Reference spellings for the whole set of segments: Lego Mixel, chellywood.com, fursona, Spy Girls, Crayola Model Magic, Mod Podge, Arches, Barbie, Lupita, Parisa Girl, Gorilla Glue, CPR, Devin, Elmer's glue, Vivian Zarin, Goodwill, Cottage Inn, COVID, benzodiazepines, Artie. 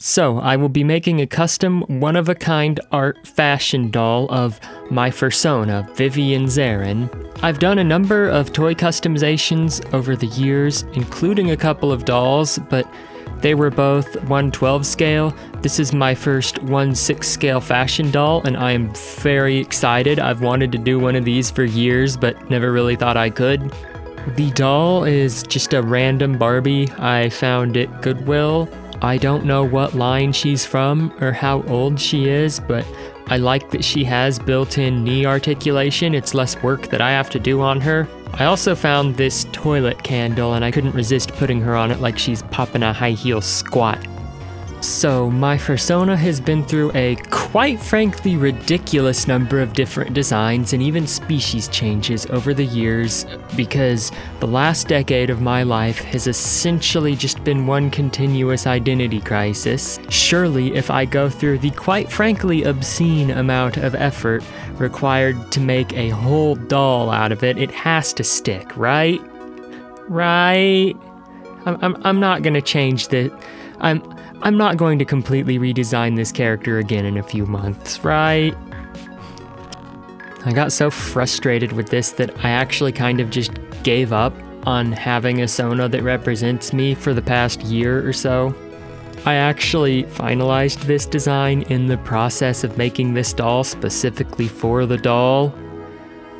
So, I will be making a custom, one-of-a-kind art fashion doll of my fursona, Vivian Zarin. I've done a number of toy customizations over the years, including a couple of dolls, but they were both 1/12 scale. This is my first 1/6 scale fashion doll, and I am very excited. I've wanted to do one of these for years, but never really thought I could. The doll is just a random Barbie I found at Goodwill. I don't know what line she's from or how old she is, but I like that she has built-in knee articulation. It's less work that I have to do on her. I also found this toilet candle, and I couldn't resist putting her on it like she's popping a high heel squat. So my fursona has been through a quite frankly ridiculous number of different designs and even species changes over the years, because the last decade of my life has essentially just been one continuous identity crisis. Surely if I go through the quite frankly obscene amount of effort required to make a whole doll out of it, it has to stick, right? Right? I'm not gonna change the... I'm not going to completely redesign this character again in a few months, right? I got so frustrated with this that I actually kind of just gave up on having a fursona that represents me for the past year or so. I actually finalized this design in the process of making this doll specifically for the doll.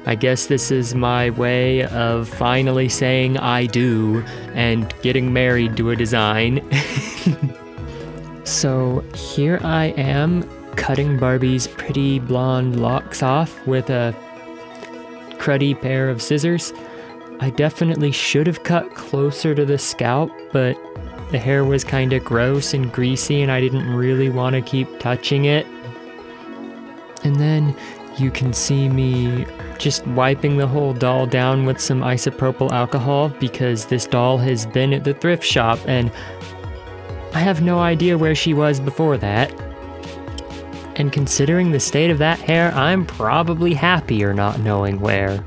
I guess this is my way of finally saying I do and getting married to a design. So here I am, cutting Barbie's pretty blonde locks off with a cruddy pair of scissors. I definitely should have cut closer to the scalp, but the hair was kind of gross and greasy and I didn't really want to keep touching it. And then you can see me just wiping the whole doll down with some isopropyl alcohol, because this doll has been at the thrift shop and I have no idea where she was before that. And considering the state of that hair, I'm probably happier not knowing where.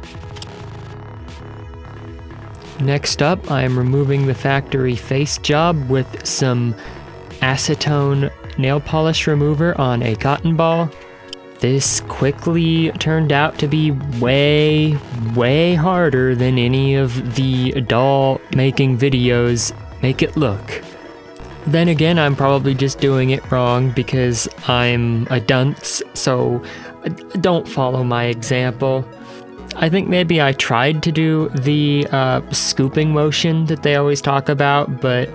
Next up, I'm removing the factory face job with some acetone nail polish remover on a cotton ball. This quickly turned out to be way, way harder than any of the doll making videos make it look. Then again, I'm probably just doing it wrong because I'm a dunce, so don't follow my example. I think maybe I tried to do the scooping motion that they always talk about, but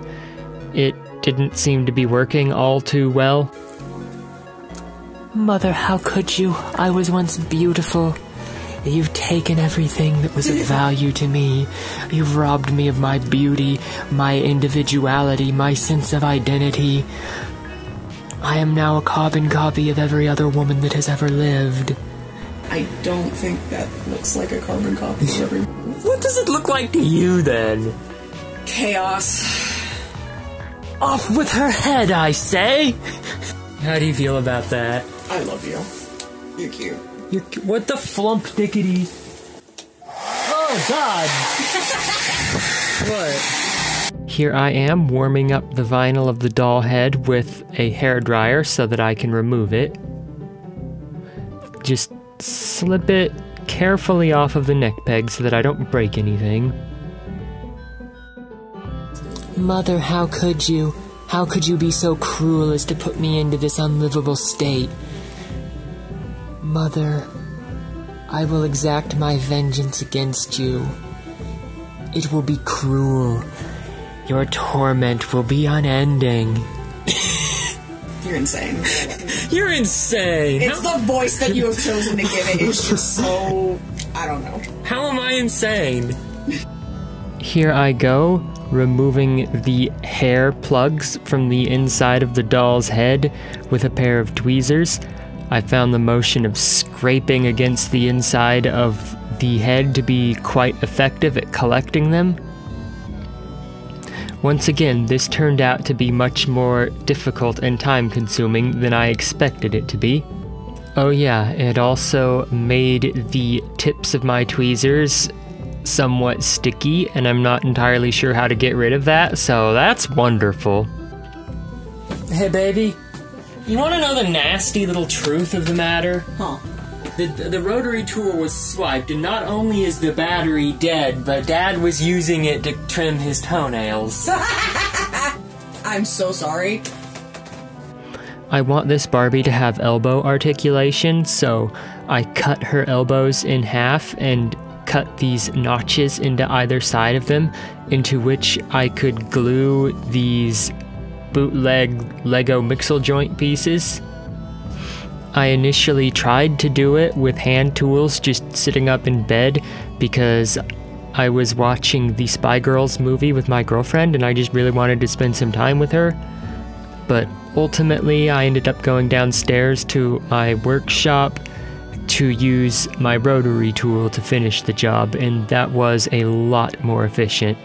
it didn't seem to be working all too well. Mother, how could you? I was once beautiful. You've taken everything that was of value to me. You've robbed me of my beauty, my individuality, my sense of identity. I am now a carbon copy of every other woman that has ever lived. I don't think that looks like a carbon copy of every... What does it look like to you, then? Chaos. Off with her head, I say! How do you feel about that? I love you. You're cute. You're, what the flump dickety? Oh god! What? Here I am warming up the vinyl of the doll head with a hairdryer so that I can remove it. Just slip it carefully off of the neck peg so that I don't break anything. Mother, how could you? How could you be so cruel as to put me into this unlivable state? Mother, I will exact my vengeance against you. It will be cruel. Your torment will be unending. You're insane. You're insane! It's the voice that you have chosen to give it. It's just so... I don't know. How am I insane? Here I go, removing the hair plugs from the inside of the doll's head with a pair of tweezers. I found the motion of scraping against the inside of the head to be quite effective at collecting them. Once again, this turned out to be much more difficult and time-consuming than I expected it to be. Oh yeah, it also made the tips of my tweezers somewhat sticky, and I'm not entirely sure how to get rid of that, so that's wonderful. Hey, baby. You want to know the nasty little truth of the matter? Huh. The rotary tool was swiped, and not only is the battery dead, but Dad was using it to trim his toenails. I'm so sorry. I want this Barbie to have elbow articulation, so I cut her elbows in half and cut these notches into either side of them, into which I could glue these bootleg Lego Mixel joint pieces. I initially tried to do it with hand tools just sitting up in bed because I was watching the Spy Girls movie with my girlfriend and I just really wanted to spend some time with her. But ultimately I ended up going downstairs to my workshop to use my rotary tool to finish the job, and that was a lot more efficient.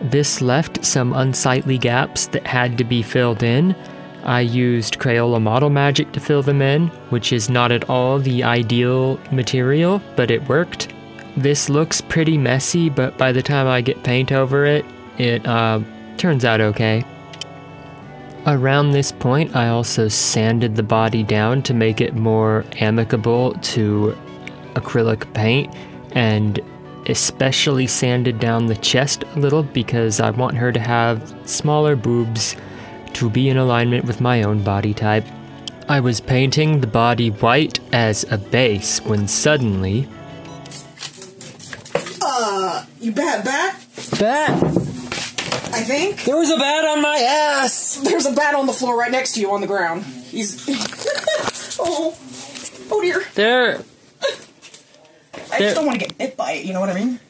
This left some unsightly gaps that had to be filled in. I used Crayola Model Magic to fill them in, which is not at all the ideal material, but it worked. This looks pretty messy, but by the time I get paint over it, it turns out okay. Around this point, I also sanded the body down to make it more amicable to acrylic paint, and especially sanded down the chest a little because I want her to have smaller boobs to be in alignment with my own body type. I was painting the body white as a base when suddenly... you bat? Bat! I think. There was a bat on my ass! There's a bat on the floor right next to you on the ground. He's... oh dear. There... I just don't want to get bit by it, you know what I mean?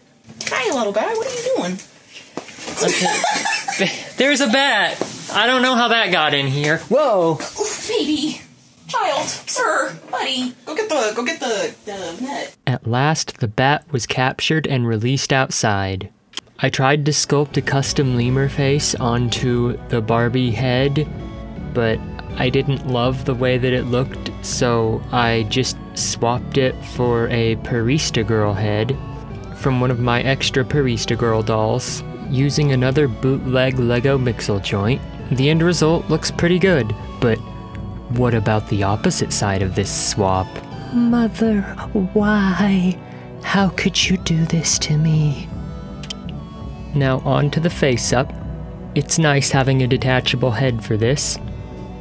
Hi, little guy, what are you doing? Okay. There's a bat! I don't know how that got in here. Whoa! Oof, baby! Child! Sir! Buddy! Go get the net. At last, the bat was captured and released outside. I tried to sculpt a custom lemur face onto the Barbie head, but I didn't love the way that it looked, so I just swapped it for a Parisa Girl head from one of my extra Parisa Girl dolls, using another bootleg Lego Mixel joint. The end result looks pretty good, but what about the opposite side of this swap? Mother, why? How could you do this to me? Now on to the face-up. It's nice having a detachable head for this.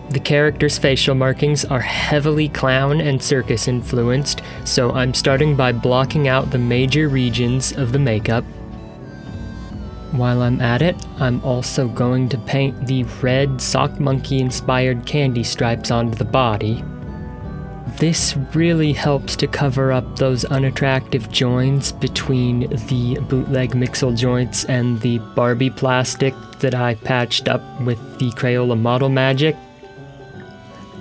The character's facial markings are heavily clown and circus influenced, so I'm starting by blocking out the major regions of the makeup. While I'm at it, I'm also going to paint the red sock monkey-inspired candy stripes onto the body. This really helps to cover up those unattractive joins between the bootleg Mixel joints and the Barbie plastic that I patched up with the Crayola Model Magic.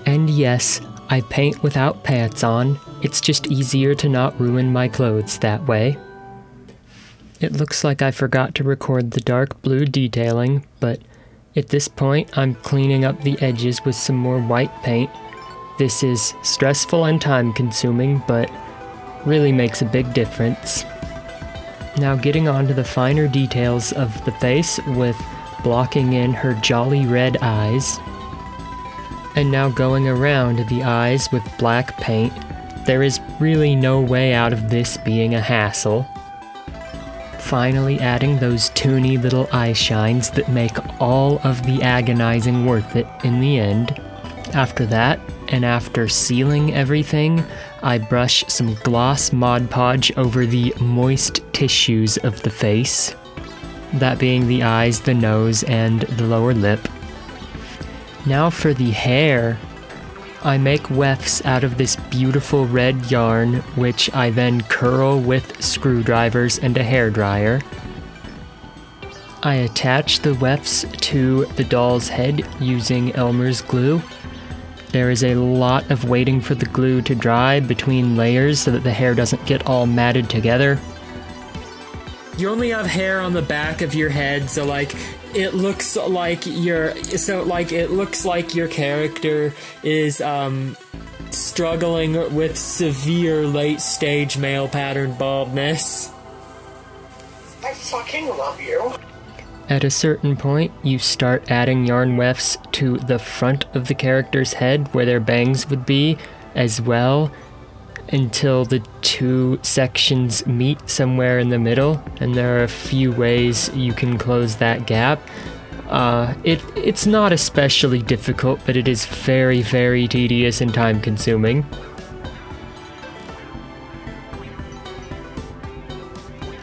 And yes, I paint without pants on. It's just easier to not ruin my clothes that way. It looks like I forgot to record the dark blue detailing, but at this point I'm cleaning up the edges with some more white paint. This is stressful and time-consuming, but really makes a big difference. Now getting on to the finer details of the face with blocking in her jolly red eyes. And now going around the eyes with black paint. There is really no way out of this being a hassle. Finally adding those toony little eye shines that make all of the agonizing worth it in the end. After that, and after sealing everything, I brush some gloss Mod Podge over the moist tissues of the face, that being the eyes, the nose, and the lower lip. Now for the hair. I make wefts out of this beautiful red yarn, which I then curl with screwdrivers and a hairdryer. I attach the wefts to the doll's head using Elmer's glue. There is a lot of waiting for the glue to dry between layers so that the hair doesn't get all matted together. You only have hair on the back of your head, so it looks like your character is struggling with severe late-stage male pattern baldness. I fucking love you. At a certain point, you start adding yarn wefts to the front of the character's head where their bangs would be as well, until the two sections meet somewhere in the middle, and there are a few ways you can close that gap. It's not especially difficult, but it is very, very tedious and time-consuming.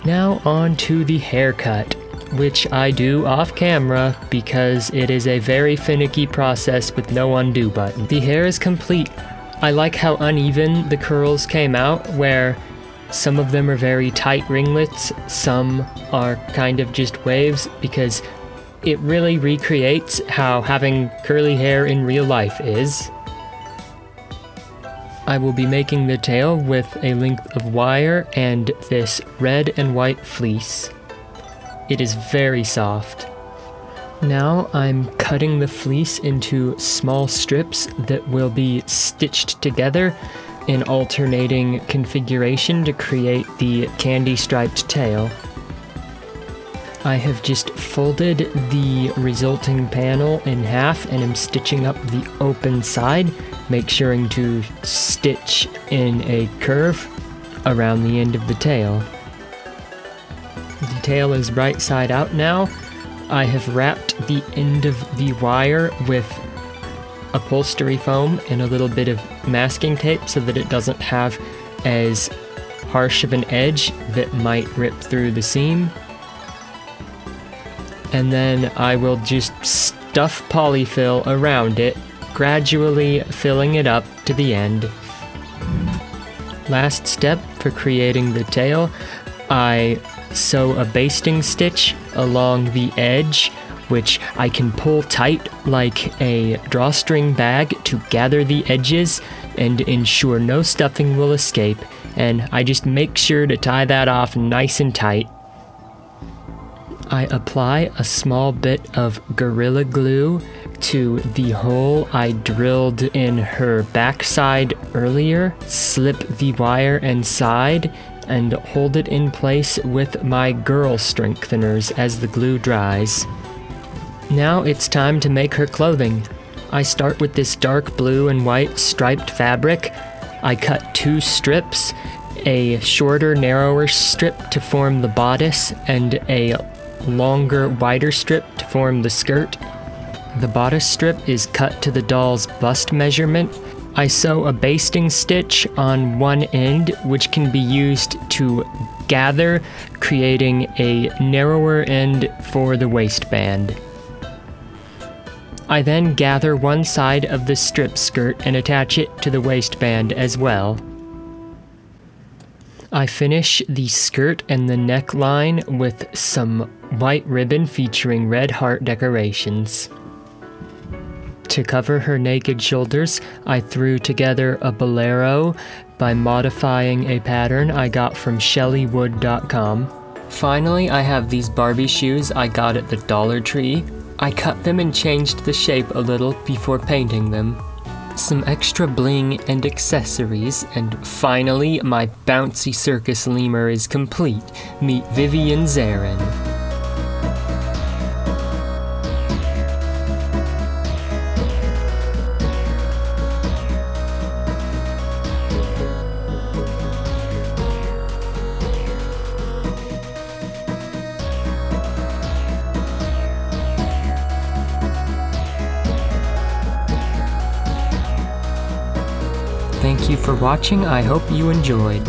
Now on to the haircut, which I do off-camera because it is a very finicky process with no undo button. The hair is complete. I like how uneven the curls came out, where some of them are very tight ringlets, some are kind of just waves, because it really recreates how having curly hair in real life is. I will be making the tail with a length of wire and this red and white fleece. It is very soft. Now I'm cutting the fleece into small strips that will be stitched together in alternating configuration to create the candy-striped tail. I have just folded the resulting panel in half and am stitching up the open side, make sure to stitch in a curve around the end of the tail. The tail is right side out now. I have wrapped the end of the wire with upholstery foam and a little bit of masking tape so that it doesn't have as harsh of an edge that might rip through the seam. And then I will just stuff polyfill around it, gradually filling it up to the end. Last step for creating the tail, I sew a basting stitch along the edge, which I can pull tight like a drawstring bag to gather the edges and ensure no stuffing will escape, and I just make sure to tie that off nice and tight. I apply a small bit of Gorilla Glue to the hole I drilled in her backside earlier, slip the wire inside, and hold it in place with my girl strengtheners as the glue dries. Now it's time to make her clothing. I start with this dark blue and white striped fabric. I cut two strips, a shorter, narrower strip to form the bodice, and a longer, wider strip to form the skirt. The bodice strip is cut to the doll's bust measurement. I sew a basting stitch on one end, which can be used to gather, creating a narrower end for the waistband. I then gather one side of the strip skirt and attach it to the waistband as well. I finish the skirt and the neckline with some white ribbon featuring red heart decorations. To cover her naked shoulders, I threw together a bolero by modifying a pattern I got from chellywood.com. Finally, I have these Barbie shoes I got at the Dollar Tree. I cut them and changed the shape a little before painting them. Some extra bling and accessories, and finally, my bouncy circus lemur is complete. Meet Vivian Zarin. Thank you for watching, I hope you enjoyed.